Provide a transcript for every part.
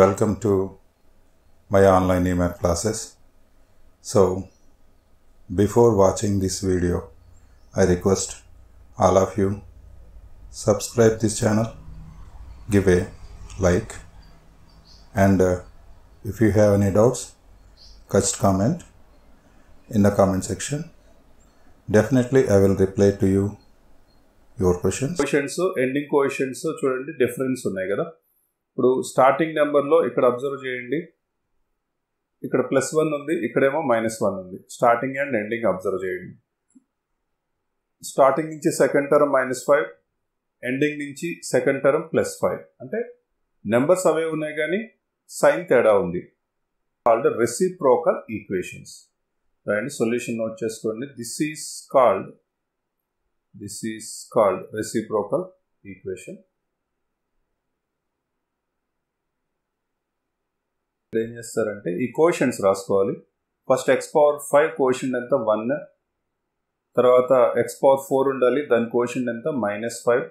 Welcome to my online EMAT classes. So before watching this video, I request all of you subscribe this channel, give a like, and if you have any doubts, just comment in the comment section. Definitely I will reply to you your questions. Coefficients, ending coefficients, చూడండి difference ఉన్నాయి కదా. ఇప్పుడు starting number లో ఇక్కడ observe చేయండి. ఇక్కడ +1 ఉంది, ఇక్కడేమో -1 ఉంది. Starting and ending observe చేయండి. Starting నుంచి second term -5, ending నుంచి second term +5. అంటే numbers అవే ఉన్నాయి కానీ sign తేడా ఉంది. Called reciprocal equations. Right, solution note cheskondi. This is called reciprocal equation. Then yes sir ante ee quotients raaskovali. First x⁴ quotient anta 1, tarvata x⁴ undali, then quotient anta -5,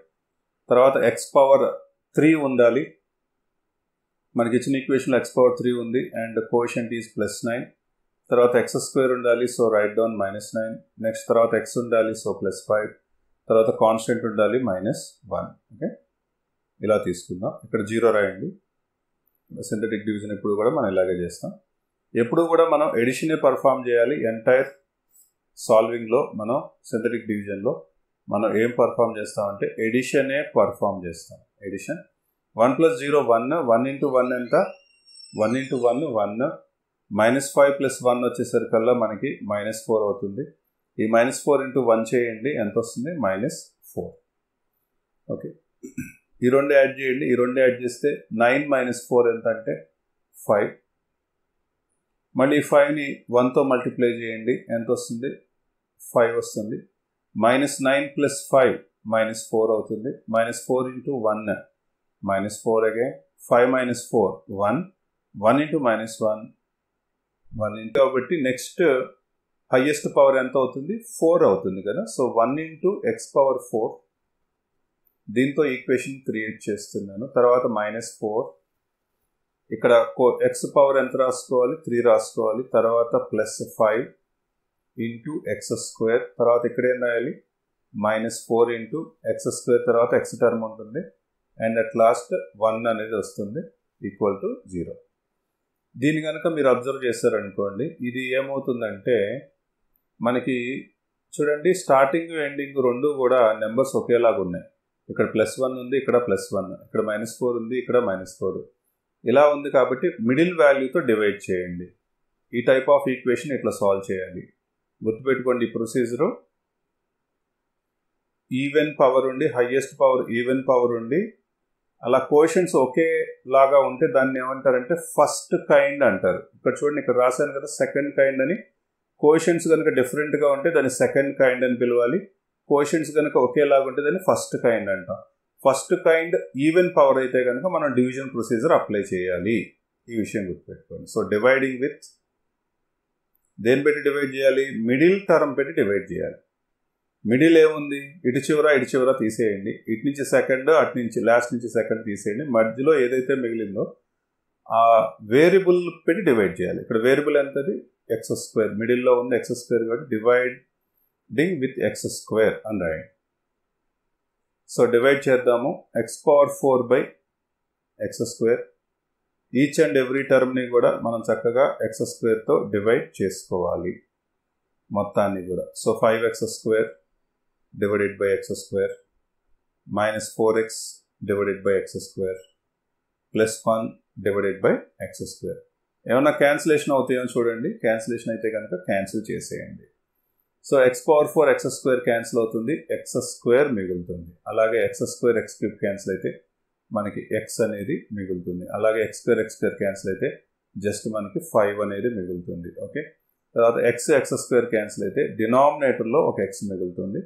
tarvata x⁴ undali. మనకి ఇచ్చిన equation లో x⁴ ఉంది and quotient is +9. Tarawat x² undali, so write down -9. Next tarawat x undali, so +5. Tarawat constant undali, -1. Okay. ఇలా తీసుకుందాం. ఇక్కడ 0 రాయండి. Synthetic division ఎప్పుడు కూడా మనం ఇలాగే చేస్తాం. ఎప్పుడు కూడా మనం ఎడిషన్ ఏ పర్ఫామ్ చేయాలి. ఎంటైర్ సాల్వింగ్ లో మనం సింథటిక్ డివిజన్ లో మనం ఏం పర్ఫామ్ చేస్తాం అంటే ఎడిషన్ ఏ పర్ఫామ్ చేస్తాం. ఎడిషన్ 1 + 0 1, 1 × 1 ఎంత 1 × 1 1. -5 + 1 వచ్చేసరికల్లా మనకి -4 అవుతుంది. ఈ -4 × 1 చేయండి, ఎంత వస్తుంది -4. ఓకే, ఈ రెండు యాడ్ చేయండి. ఈ రెండు యాడ్ చేస్తే 9 - 4 ఎంత అంటే 5. మళ్ళీ 5ని 1తో మల్టిప్లై చేయండి, ఎంత వస్తుంది 5 వస్తుంది. -9 + 5 -4 అవుతుంది. -4 × 1 -4 again, 5 - 4 1, 1 × -1 1 into కాబట్టి నెక్స్ట్ హైయెస్ట్ పవర్ ఎంత అవుతుంది 4 అవుతుంది కదా. సో 1 × x⁴ దీంతో ఈక్వేషన్ క్రియేట్ చేస్తున్నాను. తర్వాత -4, ఇక్కడ x⁴ ఎంత రాసుకోవాలి 3 రాసుకోవాలి. తర్వాత +5 × x², తర్వాత ఇక్కడ ఏం రాయాలి -4 × x², తర్వాత x టర్మ్ ఉంటుంది అండ్ అట్ లాస్ట్ 1 అనేది వస్తుంది = 0. దీని కనుక మీరు అబ్జర్వ్ చేశారనుకోండి, ఇది ఏమవుతుందంటే మనకి చూడండి స్టార్టింగ్ ఎండింగ్ రెండు కూడా నెంబర్స్ ఒకేలాగా ఉన్నాయి. ఇక్కడ +1 ఉంది, ఇక్కడ +1, ఇక్కడ -4 ఉంది, ఇక్కడ -4 ఇలా ఉంది. కాబట్టి మిడిల్ వాల్యూతో డివైడ్ చేయండి. ఈ టైప్ ఆఫ్ ఈక్వేషన్ ఇట్లా సాల్వ్ చేయాలి. గుర్తుపెట్టుకోండి ప్రొసీజరు. ఈవెన్ పవర్ ఉండి, హైయెస్ట్ పవర్ ఈవెన్ పవర్ ఉండి, అలా కోషన్స్ ఒకేలాగా ఉంటే దాన్ని ఏమంటారంటే ఫస్ట్ కైండ్ అంటారు. ఇక్కడ చూడండి ఇక్కడ రాశాను కదా సెకండ్ కైండ్ అని. కోషన్స్ కనుక డిఫరెంట్గా ఉంటే దాన్ని సెకండ్ కైండ్ అని పిలవాలి. కోషన్స్ కనుక ఒకేలాగా ఉంటే దాన్ని ఫస్ట్ కైండ్ అంటాం. ఫస్ట్ కైండ్ ఈవెన్ పవర్ అయితే కనుక మనం డివిజన్ ప్రొసీజర్ అప్లై చేయాలి. ఈ విషయం గుర్తుపెట్టుకోండి. సో డివైడింగ్ విత్ దేని పెట్టి డివైడ్ చేయాలి, మిడిల్ టర్మ్ పెట్టి డివైడ్ చేయాలి. మిడిల్ ఏముంది, ఇటు చివర తీసేయండి. ఇటు నుంచి సెకండ్, అటు నుంచి లాస్ట్ నుంచి సెకండ్ తీసేయండి. మధ్యలో ఏదైతే మిగిలిందో ఆ వేరియబుల్ పెట్టి డివైడ్ చేయాలి. ఇక్కడ వేరియబుల్ ఎంతది x², మిడిల్లో ఉంది x² కాబట్టి డివైడింగ్ విత్ x² అని రాయండి. సో డివైడ్ చేద్దాము. x⁴ / x², each and every టర్మ్ని కూడా మనం చక్కగా x² తో డివైడ్ చేసుకోవాలి మొత్తాన్ని కూడా. So 5x² / x², -4x/x², +1/x². ఏమన్నా క్యాన్సిలేషన్ అవుతాయో చూడండి. క్యాన్సిలేషన్ అయితే కనుక క్యాన్సిల్ చేసేయండి. సో x⁴ x² క్యాన్సిల్ అవుతుంది, x² మిగులుతుంది. అలాగే x², x³ క్యాన్సిల్ అయితే మనకి x అనేది మిగులుతుంది. అలాగే x², x² క్యాన్సిల్ అయితే జస్ట్ మనకి 5 అనేది మిగులుతుంది. ఓకే, తర్వాత x, x² క్యాన్సిల్ అయితే డినామినేటర్లో ఒక x మిగులుతుంది.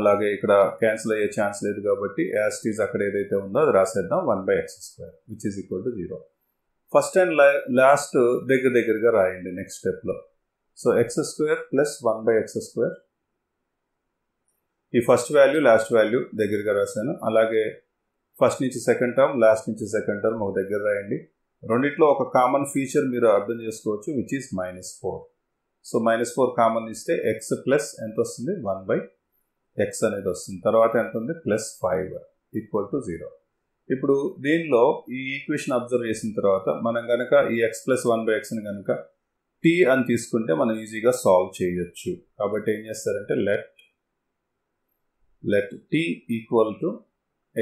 అలాగే ఇక్కడ క్యాన్సిల్ అయ్యే ఛాన్స్ లేదు కాబట్టి యాజ్ ఇట్ ఈజ్ అక్కడ ఏదైతే ఉందో అది రాసేద్దాం. 1/x² which is equal to 0. First and last దగ్గరగా రాయండి నెక్స్ట్ స్టెప్లో. So x² + 1/x². ఈ ఫస్ట్ వాల్యూ లాస్ట్ వాల్యూ దగ్గరగా రాశాను. అలాగే ఫస్ట్ నుంచి సెకండ్ టర్మ్, లాస్ట్ నుంచి సెకండ్ టర్మ్ ఒక దగ్గర రాయండి. రెండిట్లో ఒక కామన్ ఫీచర్ మీరు అర్థం చేసుకోవచ్చు, విచ్ ఈస్ -4. సో -4 కామన్ ఇస్తే ఎక్స్ ప్లస్ ఎంత వస్తుంది 1/x అనేది వస్తుంది. తర్వాత ఎంత ఉంది +5 = 0. ఇప్పుడు దీనిలో ఈ ఈక్వేషన్ అబ్జర్వ్ చేసిన తర్వాత మనం కనుక ఈ x + 1/xని కనుక t అని తీసుకుంటే మనం ఈజీగా సాల్వ్ చేయొచ్చు. కాబట్టి ఏం చేస్తారంటే లెట్ t =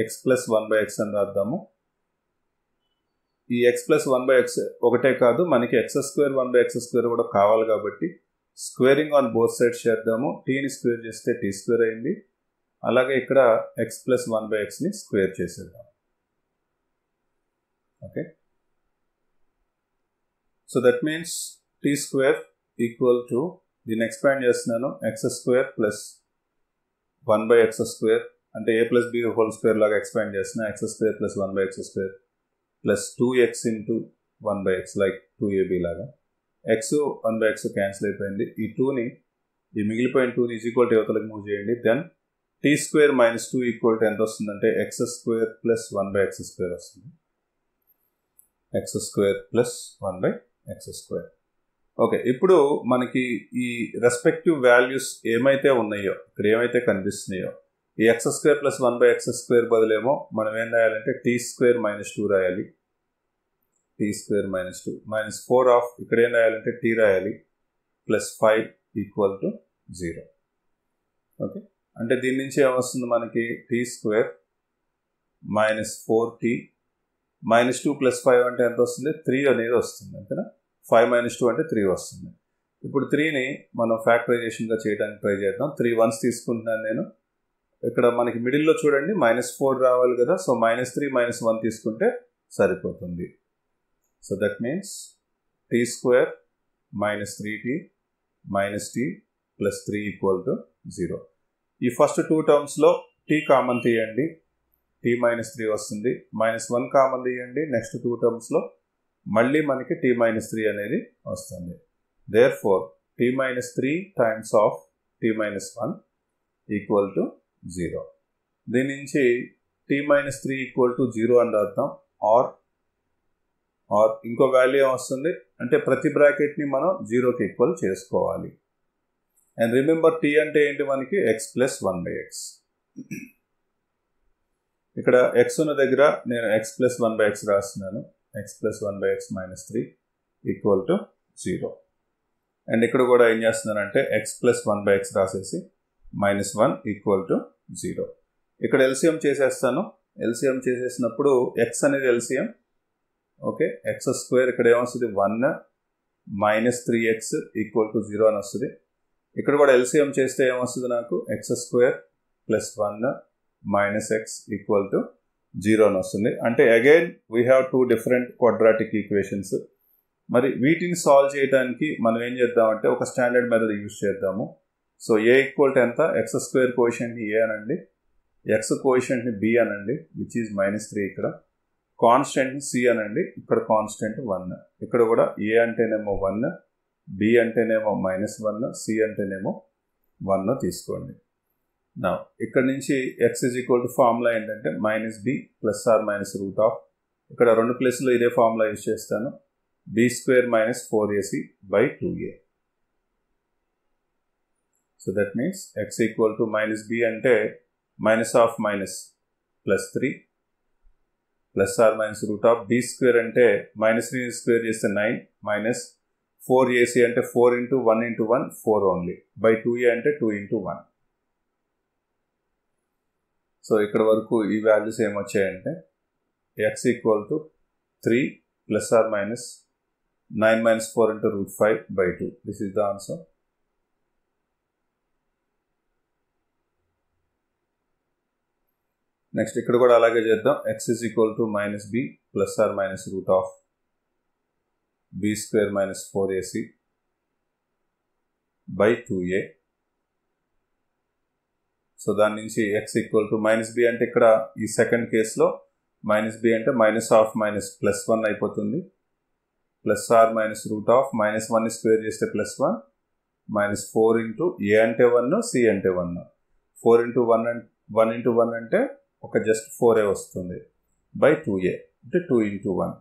x + 1/x అని రాద్దాము. ఈ x + 1/x ఒకటే కాదు, మనకి x² 1/x² కూడా కావాలి కాబట్టి స్క్వేరింగ్ ఆన్ బోత్ సైడ్స్ చేద్దాము. టీని స్క్వేర్ చేస్తే t² అయింది, అలాగే ఇక్కడ x + 1/xని స్క్వేర్ చేసేద్దాం. Okay, so that means t² దీన్ని ఎక్స్పాండ్ చేస్తున్నాను, x² + 1/x² అంటే a + b² లాగా ఎక్స్పాండ్ చేస్తున్నా, x² + 1/x² + 2x × 1/x like 2ab లాగా. x 1/x క్యాన్సిల్ అయిపోయింది, ఈ 2ని ఈ మిగిలిపోయిన 2ని ఈక్వల్ టు యువతలకు మూవ్ చేయండి. దెన్ t² - 2 ఎంత వస్తుందంటే x² + 1/x² వస్తుంది. x² + 1/x². ఓకే, ఇప్పుడు మనకి ఈ రెస్పెక్టివ్ వాల్యూస్ ఏమైతే ఉన్నాయో, ఇక్కడ ఏమైతే కనిపిస్తున్నాయో, ఈ x² + 1/x² బదులేమో మనం ఏం రాయాలంటే t² - 2 రాయాలి. t² - 2 -4 ఇక్కడ ఏం రాయాలంటే t రాయాలి, +5 = 0. ఓకే, అంటే దీని నుంచి ఏమొస్తుంది మనకి t² - 4t -2 + 5 అంటే ఎంత వస్తుంది 3 అనేది వస్తుంది. అంతేనా, 5 - 2 అంటే 3 వస్తుంది. ఇప్పుడు 3ని మనం ఫ్యాక్టరైజేషన్గా చేయడానికి ట్రై చేద్దాం. 3 1s తీసుకుంటున్నాను నేను. ఇక్కడ మనకి మిడిల్లో చూడండి -4 రావాలి కదా, సో -3 - 1 తీసుకుంటే సరిపోతుంది. So that means t² - 3t - t + 3 = 0. ఈ ఫస్ట్ 2 టర్మ్స్లో t కామన్ తీయండి, t - 3 వస్తుంది. -1 కామన్ తీయండి, నెక్స్ట్ 2 టర్మ్స్లో మళ్ళీ మనకి t - 3 అనేది వస్తుంది. Therefore t - 3 × t - 1 = 0. దీని నుంచి t - 3 = 0 అని రాద్దాం. ఆర్ ఇంకో వాల్యూ వస్తుంది అంటే ప్రతి బ్రాకెట్ని మనం 0కి ఈక్వల్ చేసుకోవాలి. అండ్ రిమెంబర్ t అంటే ఏంటి మనకి x + 1/x. ఇక్కడ x ఉన్న దగ్గర నేను x + 1/x రాస్తున్నాను. x + 1/x - 3 = 0. అండ్ ఇక్కడ కూడా ఏం చేస్తున్నానంటే x + 1/x రాసేసి -1 = 0. ఇక్కడ LCM చేసేస్తాను. LCM చేసేసినప్పుడు x అనేది LCM. ఓకే, x² ఇక్కడ ఏమొస్తుంది 1 - 3x = 0 అని వస్తుంది. ఇక్కడ కూడా LCM చేస్తే ఏమొస్తుంది నాకు x² + 1 - x = 0 అని వస్తుంది. అంటే again we have 2 different quadratic equations. మరి వీటిని సాల్వ్ చేయడానికి మనం ఏం చేద్దామంటే ఒక స్టాండర్డ్ మెథడ్ యూజ్ చేద్దాము. సో a = ఎంత, x² కోఎఫిషియెంట్ని a అనండి, x కోఎఫిషియెంట్ని b అనండి, విచ్ ఈజ్ -3. ఇక్కడ కాన్స్టెంట్ని c అనండి, ఇక్కడ కాన్స్టెంట్ 1. ఇక్కడ కూడా a అంటేనేమో 1, b అంటేనేమో -1, c అంటేనేమో 1 తీసుకోండి. నా ఇక్కడ నుంచి x = ఫార్ములా ఏంటంటే -b ± √. ఇక్కడ 2 ప్లేస్లో ఇదే ఫార్ములా యూజ్ చేస్తాను, b² - 4ac/2a. So that means x = -b అంటే -(-3) ± √. b² అంటే -3 స్క్వేర్ చేస్తే 9 -4ac అంటే 4 × 1 × 1 4 ఓన్లీ, /2a అంటే 2 × 1. సో ఇక్కడ వరకు ఈ వాల్యూస్ ఏమొచ్చాయంటే x = 3 ± (9 - 4 × √5/2. This is the answer. Next ఇక్కడ కూడా అలాగే చేద్దాం. x = -b ± √. b² - 4ac/2a. So దాని నుంచి x = -b అంటే ఇక్కడ ఈ సెకండ్ కేసులో -b అంటే -(-+1) అయిపోతుంది. ± √(-1)ని స్క్వేర్ చేస్తే +1 -4 × a అంటే 1, c అంటే 1. 4 × 1 అంటే ఒక జస్ట్ 4a వస్తుంది, /2a అంటే 2 × 1.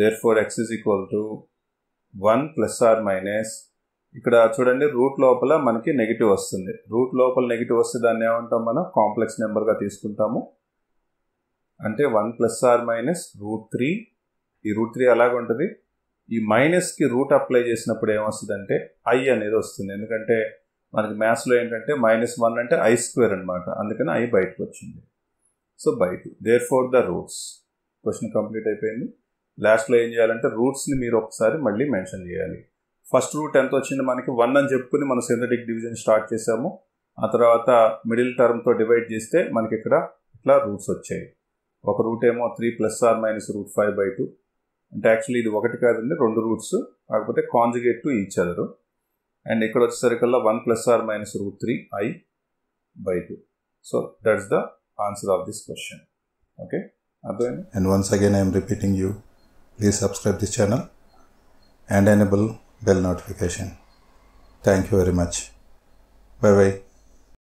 therefore x is equal to 1 plus or minus. ఇక్కడ చూడండి రూట్ లోపల మనకి నెగిటివ్ వస్తుంది, రూట్ లోపల నెగిటివ్ వస్తే దాన్ని ఏమంటాం మనం కాంప్లెక్స్ నెంబర్గా తీసుకుంటాము. అంటే 1 plus or minus root three, ఈ రూట్ త్రీ అలాగ ఉంటుంది. ఈ మైనస్కి రూట్ అప్లై చేసినప్పుడు ఏమొస్తుంది అంటే ఐ అనేది వస్తుంది, ఎందుకంటే మనకి మ్యాథ్స్లో ఏంటంటే -1 అంటే ఐ స్క్వేర్ అనమాట, అందుకని ఐ బయటకు వచ్చింది. సో బయట therefore the roots. Question complete అయిపోయింది. లాస్ట్లో ఏం చేయాలంటే రూట్స్ని మీరు ఒకసారి మళ్ళీ మెన్షన్ చేయాలి. ఫస్ట్ రూట్ ఎంత వచ్చింది మనకి 1 అని చెప్పుకుని మనం సింథటిక్ డివిజన్ స్టార్ట్ చేసాము. ఆ తర్వాత మిడిల్ టర్మ్తో డివైడ్ చేస్తే మనకి ఇక్కడ ఇట్లా రూట్స్ వచ్చాయి. ఒక రూట్ ఏమో 3 ప్లస్ ఆర్ మైనస్ రూట్ 5/2, అంటే యాక్చువల్లీ ఇది ఒకటి కాదండి, 2 రూట్స్, కాకపోతే conjugate to each other. And ఇక్కడ వచ్చేసరికల్లా 1 plus or minus root 3 i/2. So that's the answer of this question. Okay, and once again I am repeating you, please subscribe this channel and enable bell notification. Thank you very much. Bye bye.